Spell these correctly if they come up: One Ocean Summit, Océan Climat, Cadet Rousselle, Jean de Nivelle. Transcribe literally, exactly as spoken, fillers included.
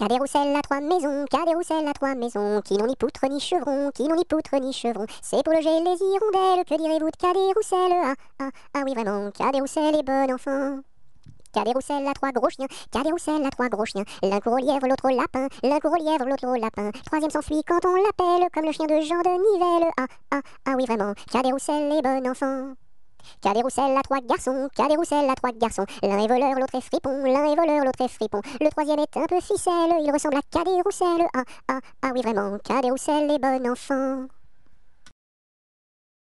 Cadet Rousselle a trois maisons, Cadet Rousselle a trois maisons, qui n'ont ni poutre ni chevron, qui n'ont ni poutre ni chevron. C'est pour loger les hirondelles, que direz-vous de Cadet Rousselle? Ah, ah, ah oui vraiment, Cadet Rousselle est bon enfant. Cadet Rousselle a trois gros chiens, Cadet Rousselle a trois gros chiens, l'un court au lièvre, l'autre au lapin, l'un court au lièvre, l'autre au lapin. Troisième s'enfuit quand on l'appelle, comme le chien de Jean de Nivelle. Ah, ah, ah oui vraiment, Cadet Rousselle est bon enfant. Cadet Rousselle a trois garçons, Cadet Rousselle a trois garçons, l'un est voleur, l'autre est fripon, l'un est voleur, l'autre est fripon. Le troisième est un peu ficelle, il ressemble à Cadet Rousselle. Ah, ah, ah oui vraiment, Cadet Rousselle est bon enfant.